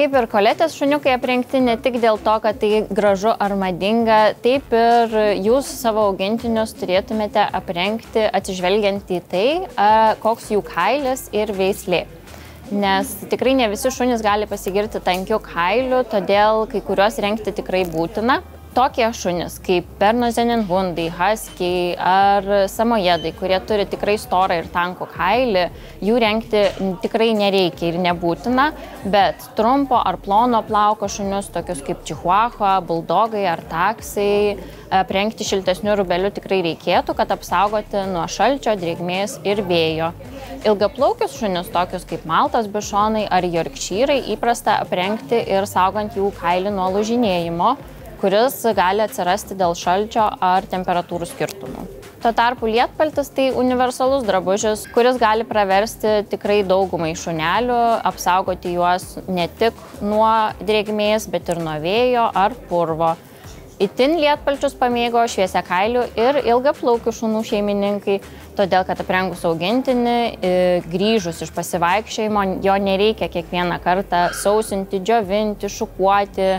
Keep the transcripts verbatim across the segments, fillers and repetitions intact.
Kaip ir koletės šuniukai aprengti ne tik dėl to, kad tai gražu ar madinga, taip ir jūs savo augintinius turėtumėte aprengti atsižvelgiant į tai, koks jų kailis ir veislė. Nes tikrai ne visi šunys gali pasigirti tankiu kailiu, todėl kai kuriuos rengti tikrai būtina. Tokie šunys kaip Bernazenian hundai, Husky ar samojedai, kurie turi tikrai storą ir tankų kailį, jų rengti tikrai nereikia ir nebūtina, bet trumpo ar plono plauko šunius, tokius kaip Chihuahua, buldogai ar taksai, aprengti šiltesnių rūbelių tikrai reikėtų, kad apsaugoti nuo šalčio, drėgmės ir vėjo. Ilgaplaukius šunius, tokius kaip maltos bišonai ar jorkšyrai, įprasta aprengti ir saugant jų kailį nuo lūžinėjimo, kuris gali atsirasti dėl šalčio ar temperatūrų skirtumų. Tuo tarpu lietpaltis tai universalus drabužis, kuris gali praversti tikrai daugumai šunelių, apsaugoti juos ne tik nuo drėgmės, bet ir nuo vėjo ar purvo. Itin lietpalčius pamėgo šviesia kailių ir ilgaplaukių šunų šeimininkai, todėl kad aprengus augintinį, grįžus iš pasivaikščiojimo, jo nereikia kiekvieną kartą sausinti, džiovinti, šukuoti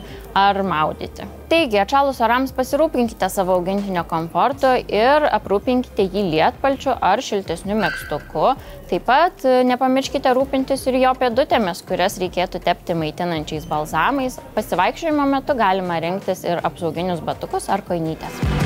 ar maudyti. Taigi, atšalus orams pasirūpinkite savo augintinio komfortu ir aprūpinkite jį lietpalčiu ar šiltesniu megztuku. Taip pat nepamirškite rūpintis ir jo pėdutėmis, kurias reikėtų tepti maitinančiais balzamais. Pasivaikščiojimo metu galima rinktis ir apsauginius batukus ar kojinytes.